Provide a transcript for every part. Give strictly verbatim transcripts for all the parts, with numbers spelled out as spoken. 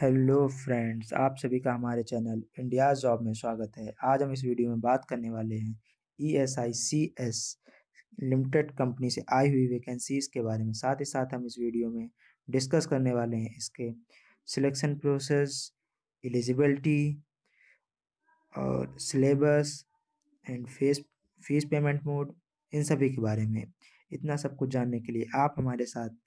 Hello friends, आप सभी का हमारे चैनल इंडिया जॉब में स्वागत है। आज हम इस वीडियो में बात करने वाले हैं E S I C S limited company से आई हुई वैकेंसीज़ के बारे में। साथ ही साथ हम इस वीडियो में डिस्कस करने वाले हैं इसके सिलेक्शन प्रोसेस, एलिजिबिलिटी और syllabus and fees fees payment mode, इन सभी के बारे में। इतना सब कुछ जानने के लिए आप हमारे साथ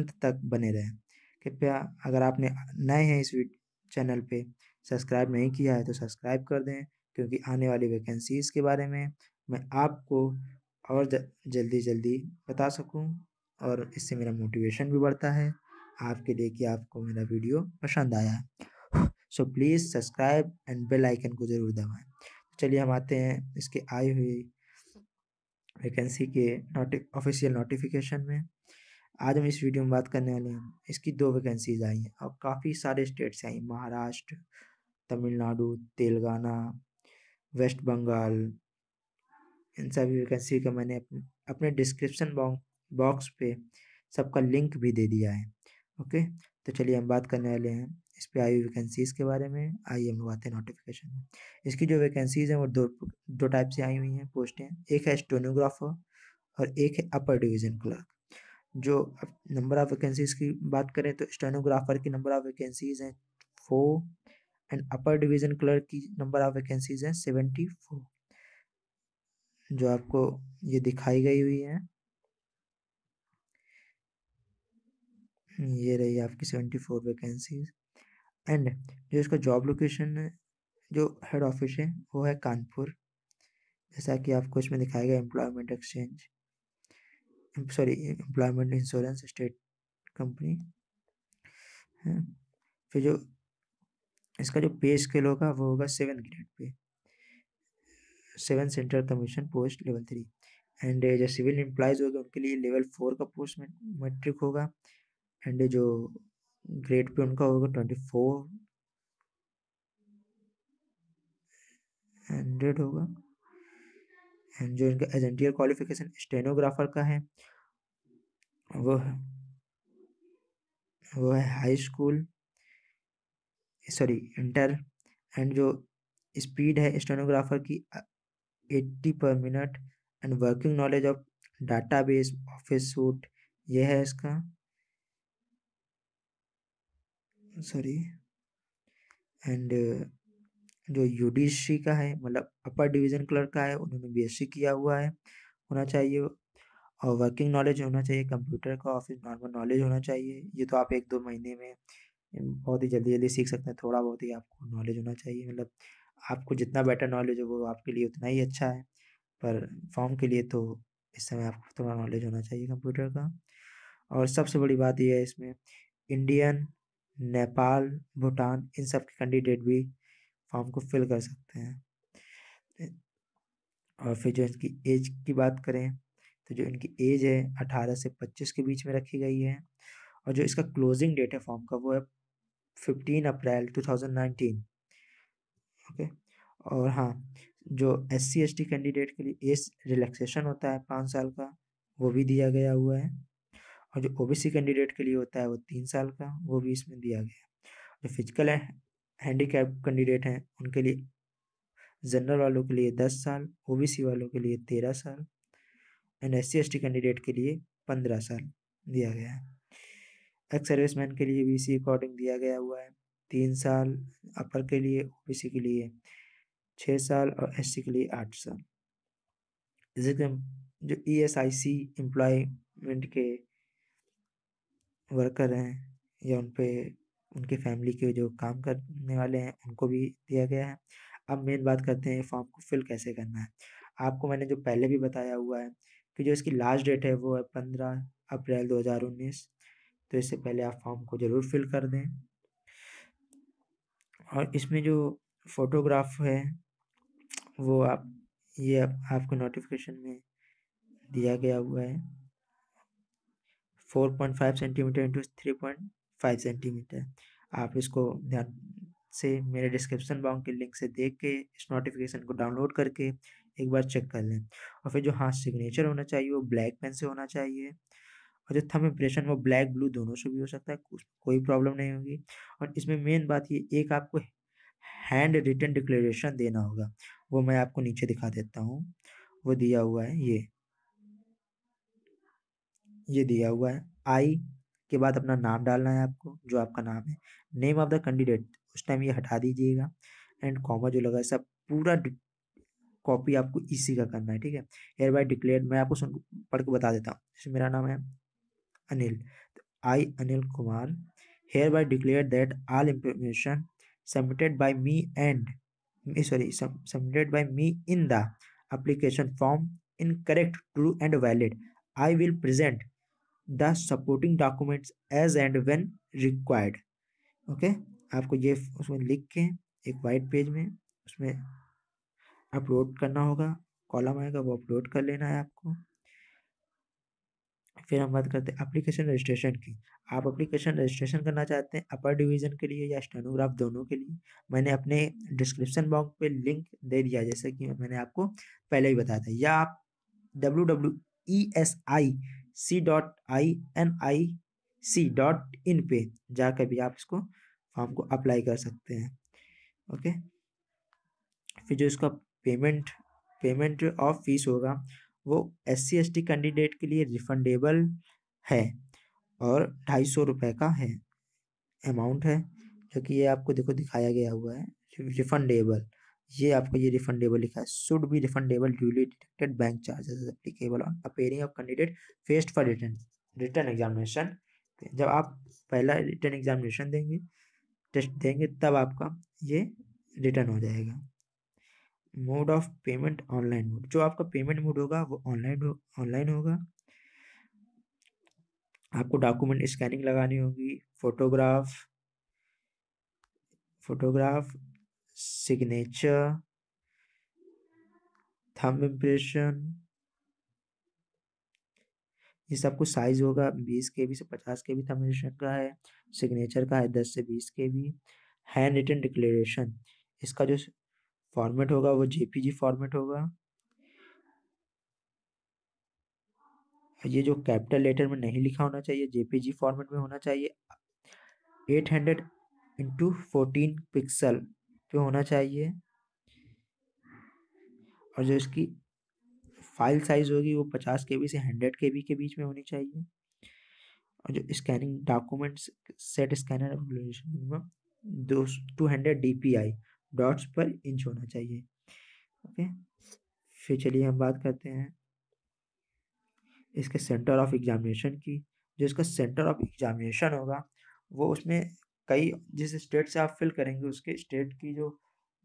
अंत तक बने रहें। कृपया अगर आपने नए हैं इस चैनल पे सब्सक्राइब नहीं किया है तो सब्सक्राइब कर दें, क्योंकि आने वाली वैकेंसीज़ के बारे में मैं आपको और जल्दी जल्दी बता सकूं, और इससे मेरा मोटिवेशन भी बढ़ता है आपके लिए कि आपको मेरा वीडियो पसंद आया है। So please subscribe and bell icon को ज़रूर दबाएं। चलिए हम आते हैं इसके आई हुई वैकेंसी के नोटि ऑफिशियल नोटिफिकेशन में। आज हम इस वीडियो में बात करने वाले हैं, इसकी दो वैकेंसीज आई हैं और काफ़ी सारे स्टेट से आई। महाराष्ट्र, तमिलनाडु, तेलंगाना, वेस्ट बंगाल, इन सभी वैकेंसी का मैंने अपने अपने डिस्क्रिप्शन बॉक्स पे सबका लिंक भी दे दिया है। ओके, तो चलिए हम बात करने वाले हैं इस पे आई हुई वैकेंसीज़ के बारे में। आइए हम बात हैं नोटिफिकेशन में। इसकी जो वैकेंसीज हैं वो दो दो टाइप से आई हुई हैं पोस्टें। एक है स्टेनोग्राफर और एक है अपर डिवीज़न क्लर्क। जो नंबर ऑफ़ वैकेंसीज़ की बात करें तो स्टेनोग्राफर की नंबर ऑफ़ वैकेंसीज़ हैं four and upper division clerk की नंबर ऑफ़ वैकेंसीज़ हैं सेवेंटी फोर, जो आपको ये दिखाई गई हुई है। ये रही आपकी सेवेंटी फोर वैकेंसीज। एंड जो इसका जॉब लोकेशन है, जो हेड ऑफिस है वो है कानपुर, जैसा कि आपको इसमें दिखाया गया। Employment exchange sorry employment insurance state company है। फिर जो इसका जो पे स्केल होगा वो होगा seven grade pay, seven central commission post level three. And जो सिविल एम्प्लॉयज़ होगा उनके लिए लेवल फोर का पोस्ट मैट्रिक होगा। एंड जो ग्रेड पे उनका होगा ट्वेंटी फोर हंड्रेड होगा। एंड जो इनका एजेंटियल क्वालिफिकेशन स्टेनोग्राफर का है वो वो है high school sorry inter. And जो स्पीड है स्टेनोग्राफर की eighty per minute. And working knowledge of database, office suite, ये है इसका सॉरी। एंड जो यूडीसी का है, मतलब अपर डिवीज़न क्लर्क का है, उन्होंने बीएससी किया हुआ है होना चाहिए, और वर्किंग नॉलेज होना चाहिए कंप्यूटर का, ऑफिस नॉर्मल नॉलेज होना चाहिए। ये तो आप एक दो महीने में बहुत ही जल्दी जल्दी सीख सकते हैं। थोड़ा बहुत ही आपको नॉलेज होना चाहिए, मतलब आपको जितना बेटर नॉलेज हो वो आपके लिए उतना ही अच्छा है, पर फॉर्म के लिए तो इस समय आपको थोड़ा नॉलेज होना चाहिए कंप्यूटर का। और सबसे बड़ी बात यह है इसमें इंडियन, नेपाल, भूटान, इन सब के कैंडिडेट भी फॉर्म को फिल कर सकते हैं। और फिर जो इनकी एज की बात करें तो जो इनकी एज है अठारह से पच्चीस के बीच में रखी गई है। और जो इसका क्लोजिंग डेट है फॉर्म का वो है fifteen April two thousand nineteen. Okay, और हाँ, जो S C S T candidate के लिए एज रिलैक्सेशन होता है पाँच साल का, वो भी दिया गया हुआ है। और जो ओ बी सी कैंडिडेट के लिए होता है वो तीन साल का, वो भी इसमें दिया गया है। जो फिजिकल है हैंडीकैप कैंडिडेट हैं उनके लिए, जनरल वालों के लिए दस साल, ओबीसी वालों के लिए तेरह साल and S C S T candidate के लिए पंद्रह साल दिया गया है। एक्स सर्विसमैन के लिए भी इसी अकॉर्डिंग दिया गया हुआ है तीन साल, अपर के लिए ओबीसी के लिए छः साल और एस सी के लिए आठ साल। इसी जो E S I C employment के वर्कर हैं या उन पे उनके फैमिली के जो काम करने वाले हैं उनको भी दिया गया है। अब मेन बात करते हैं फॉर्म को फिल कैसे करना है। आपको मैंने जो पहले भी बताया हुआ है कि जो इसकी लास्ट डेट है वो है पंद्रह अप्रैल दो हज़ार उन्नीस, तो इससे पहले आप फॉर्म को ज़रूर फिल कर दें। और इसमें जो फोटोग्राफ है वो आप ये आप, आपको नोटिफिकेशन में दिया गया हुआ है four point five centimetre into three point five centimetre. आप इसको ध्यान से मेरे डिस्क्रिप्शन बॉक्स के लिंक से देख के इस नोटिफिकेशन को डाउनलोड करके एक बार चेक कर लें। और फिर जो हाथ सिग्नेचर होना चाहिए वो ब्लैक पेन से होना चाहिए। और जो थंब इंप्रेशन वो ब्लैक ब्लू दोनों से भी हो सकता है, कोई प्रॉब्लम नहीं होगी। और इसमें मेन बात ये, एक आपको हैंड रिटन डिक्लेरेशन देना होगा, वो मैं आपको नीचे दिखा देता हूँ। वो दिया हुआ है, ये ये दिया हुआ है। आई के बाद अपना नाम डालना है आपको, जो आपका नाम है, नेम ऑफ द कैंडिडेट, उस टाइम ये हटा दीजिएगा, एंड कॉमा जो लगा है सब पूरा कॉपी आपको इसी का करना है, ठीक है। हेयर बाय डिक्लेयर, मैं आपको सुन पढ़ के बता देता हूँ। जैसे मेरा नाम है अनिल, तो I Anil Kumar hereby declare that all information submitted by me and sorry submitted by me in the application form in correct, true and valid. I will present the supporting documents as and when required. Okay, आपको ये उसमें लिख के एक white page में उसमें upload करना होगा, कॉलम आएगा वो अपलोड कर लेना है आपको। फिर हम बात करते हैं एप्लीकेशन रजिस्ट्रेशन की। आप एप्लीकेशन रजिस्ट्रेशन करना चाहते हैं अपर डिवीज़न के लिए या स्टेनोग्राफ, दोनों के लिए मैंने अपने डिस्क्रिप्शन बॉक्स पे लिंक दे दिया, जैसे कि मैंने आपको पहले ही बताया था। या आप W W E S I C dot I N I C dot in पे जाकर भी आप इसको फॉर्म को अप्लाई कर सकते हैं। ओके, फिर जो इसका पेमेंट पेमेंट ऑफ फीस होगा वो S C S T candidate के लिए रिफंडेबल है और ढाई सौ रुपये का है अमाउंट है, जो कि ये आपको देखो दिखाया गया हुआ है रिफंडेबल, ये आपको ये रिफंडेबल लिखा है। Should be refundable duly detected bank charges applicable on appearing of candidate faced for return return examination. जब आप पहला रिटर्न एग्जामिनेशन देंगे, टेस्ट देंगे, तब आपका ये रिटर्न हो जाएगा। Mode of payment online mode, जो आपका पेमेंट मोड होगा वो ऑनलाइन ऑनलाइन होगा। आपको डॉक्यूमेंट स्कैनिंग लगानी होगी, photograph photograph signature, thumb impression, ये सब कुछ साइज होगा बीस केबी से पचास केबी थंब इम्प्रेशन का है, सिग्नेचर का है दस से बीस केबी। हैंड रिटन डिक्लेरेशन, इसका जो फॉर्मेट होगा वो जेपीजी फॉर्मेट होगा। ये जो कैपिटल लेटर में नहीं लिखा होना चाहिए, जेपीजी फॉर्मेट में होना चाहिए। आठ सौ इंटू चौदह पिक्सल पे होना चाहिए। और जो इसकी फाइल साइज होगी वो पचास केबी से सौ केबी के बीच में होनी चाहिए। और जो स्कैनिंग डॉक्यूमेंट्स सेट स्कैनर में दो two hundred D P I dots पर इंच होना चाहिए। ओके, फिर चलिए हम बात करते हैं इसके सेंटर ऑफ एग्जामिनेशन की। जो इसका सेंटर ऑफ एग्जामिनेशन होगा वो उसमें कई, जिस स्टेट से आप फिल करेंगे उसके स्टेट की जो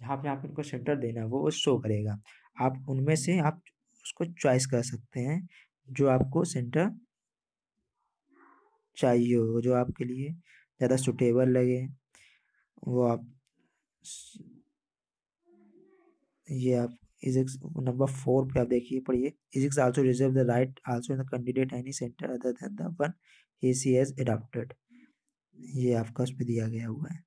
जहाँ पे आप इनको सेंटर देना है वो शो करेगा। आप उनमें से आप उसको चॉइस कर सकते हैं जो आपको सेंटर चाहिए हो, जो आपके लिए ज़्यादा सुटेबल लगे वो आप, ये आप इजिक्स नंबर फोर पे आप देखिए पढ़िए। इजिक्स also reserve the right also in the candidate any centre other than the one he she has adopted, ये आपका उस पर दिया गया हुआ है।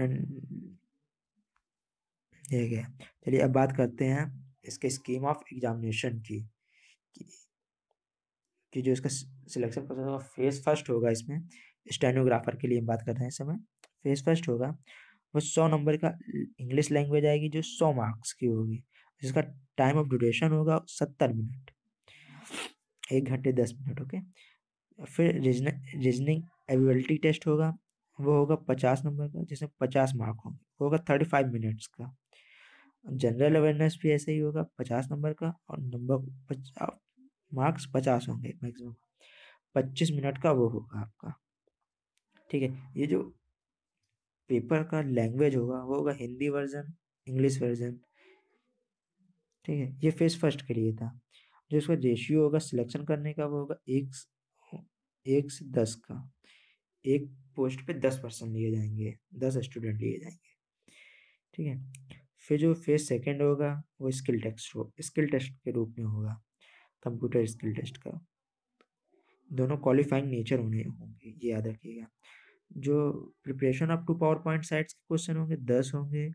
एंड ये गया, चलिए अब बात करते हैं इसके स्कीम ऑफ एग्जामिनेशन की कि जो इसका सिलेक्शन प्रोसेस होगा फेज फर्स्ट होगा। इसमें स्टेनोग्राफर के लिए हम बात कर रहे हैं, इस समय फेज फर्स्ट होगा वो सौ नंबर का इंग्लिश लैंग्वेज आएगी जो सौ मार्क्स की होगी, जिसका टाइम ऑफ ड्यूरेशन होगा सत्तर मिनट, एक घंटे दस मिनट। ओके, फिर रीजनिंग रीजनिंग एबिलिटी टेस्ट होगा, वो होगा पचास नंबर का जिसमें पचास मार्क होंगे, वो होगा थर्टी फाइव मिनट्स का। जनरल अवेयरनेस भी ऐसे ही होगा, पचास नंबर का, और नंबर मार्क्स पचास होंगे मैक्सिमम, पच्चीस मिनट का वो होगा आपका, ठीक है। ये जो पेपर का लैंग्वेज होगा वो होगा हिंदी वर्जन, इंग्लिश वर्जन, ठीक है। ये फेज फर्स्ट के लिए था। जो इसका रेशियो होगा सिलेक्शन करने का वो होगा एक एक से दस का, एक पोस्ट पे दस परसेंट लिए जाएंगे, दस स्टूडेंट लिए जाएंगे, ठीक है। फिर जो फेज सेकंड होगा वो स्किल टेस्ट हो स्किल टेस्ट के रूप में होगा, कंप्यूटर स्किल टेस्ट का, दोनों क्वालिफाइंग नेचर होने होंगे, ये याद रखिएगा। जो preparation up to power point sites के क्वेश्चन होंगे दस होंगे,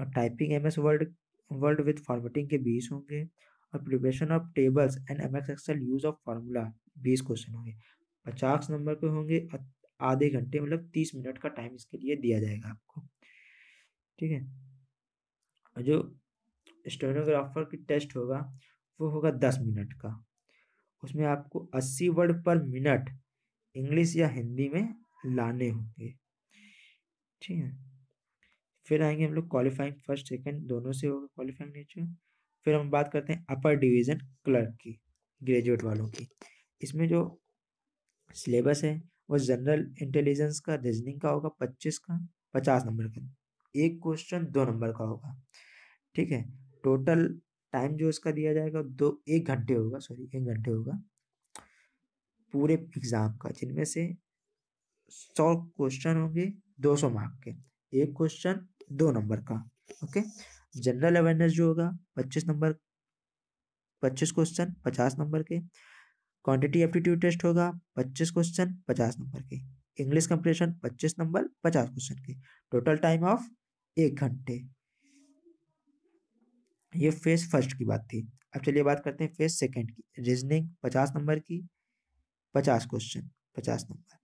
और typing M S word word with formatting के बीस होंगे, preparation of tables and M X excel use of formula बीस क्वेश्चन होंगे। पचास नंबर पे होंगे, आधे घंटे मतलब तीस मिनट का टाइम इसके लिए दिया जाएगा आपको, ठीक है। जो स्टेनोग्राफर की टेस्ट होगा वो होगा दस मिनट का, उसमें आपको अस्सी वर्ड पर मिनट इंग्लिश या हिंदी में लाने होंगे, ठीक है। फिर आएंगे हम लोग क्वालिफाइंग फर्स्ट सेकंड दोनों से होगा क्वालिफाइंग नेचर। फिर हम बात करते हैं अपर डिवीज़न क्लर्क की, ग्रेजुएट वालों की। इसमें जो सिलेबस है वो जनरल इंटेलिजेंस का, रीजनिंग का होगा पच्चीस का, पचास नंबर का, एक क्वेश्चन दो नंबर का होगा, ठीक है। टोटल टाइम जो इसका दिया जाएगा दो एक घंटे होगा सॉरी एक घंटे होगा पूरे एग्ज़ाम का, जिनमें से सौ क्वेश्चन होंगे दो सौ मार्क के, एक क्वेश्चन दो नंबर का, ओके। जनरल अवेयरनेस जो होगा पच्चीस नंबर, पच्चीस क्वेश्चन पचास नंबर के। क्वांटिटी एप्टीट्यूड टेस्ट होगा पच्चीस क्वेश्चन पचास नंबर के। इंग्लिश कंप्रेशन पच्चीस नंबर पचास क्वेश्चन के। टोटल टाइम ऑफ एक घंटे। ये फेज फर्स्ट की बात थी। अब चलिए बात करते हैं फेज सेकंड की। रीजनिंग पचास नंबर की, पचास क्वेश्चन पचास नंबर,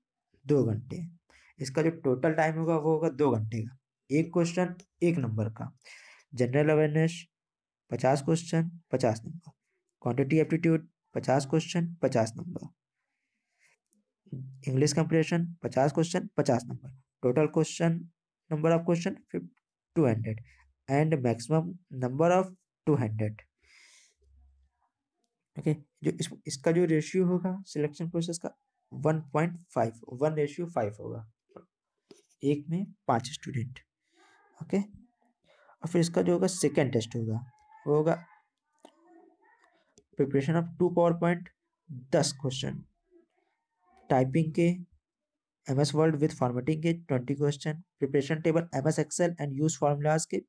दो घंटे। इसका जो टोटल टाइम होगा वो होगा दो घंटे का, एक क्वेश्चन एक नंबर का। जनरल अवेयरनेस पचास क्वेश्चन पचास नंबर, क्वांटिटी एप्टीट्यूड पचास क्वेश्चन पचास नंबर, इंग्लिश कंप्रेशन पचास क्वेश्चन पचास number. Total question number of question two hundred and maximum number of two hundred okay. जो इस, इसका जो रेशियो होगा सिलेक्शन प्रोसेस का one point five one ratio five होगा, एक में पांच स्टूडेंट, ओके। और फिर इसका जो होगा सेकेंड टेस्ट होगा वो होगा preparation of two power point दस क्वेश्चन, टाइपिंग के M S word with formatting के twenty question, preparation table M S excel and use formulas के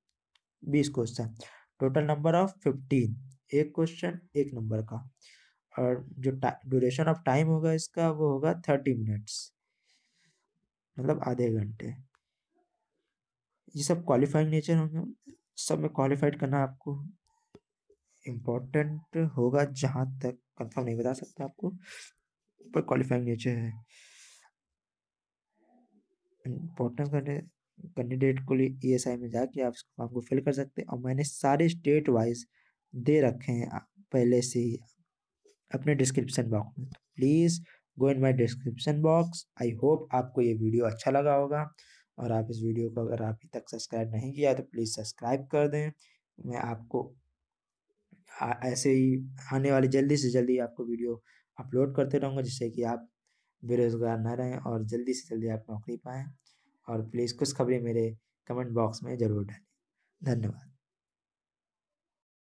बीस question. Total number of fifteen, एक क्वेश्चन एक नंबर का। और जो ड्यूरेशन ऑफ टाइम होगा इसका वो होगा थर्टी मिनट्स मतलब आधे घंटे। ये सब क्वालिफाइंग नेचर होंगे, सब में क्वालिफाइड करना आपको इम्पोर्टेंट होगा, जहाँ तक कंफर्म नहीं बता सकता आपको, पर क्वालिफाइंग नेचर है। इम्पोर्टेंट करने कैंडिडेट को लिए ई एस आई में जाके आप इसको फॉर्म को फिल कर सकते हैं। और मैंने सारे स्टेट वाइज दे रखे हैं पहले से ही अपने डिस्क्रिप्शन बॉक्स में, तो please go in my description box. I hope आपको ये वीडियो अच्छा लगा होगा, और आप इस वीडियो को अगर अभी तक सब्सक्राइब नहीं किया तो प्लीज़ सब्सक्राइब कर दें। मैं आपको ऐसे ही आने वाली जल्दी से जल्दी आपको वीडियो अपलोड करते रहूँगा, जिससे कि आप बेरोज़गार ना रहें और जल्दी से जल्दी आप नौकरी पाएँ। और प्लीज़ कुछ खबरें मेरे कमेंट बॉक्स में ज़रूर डालें। धन्यवाद।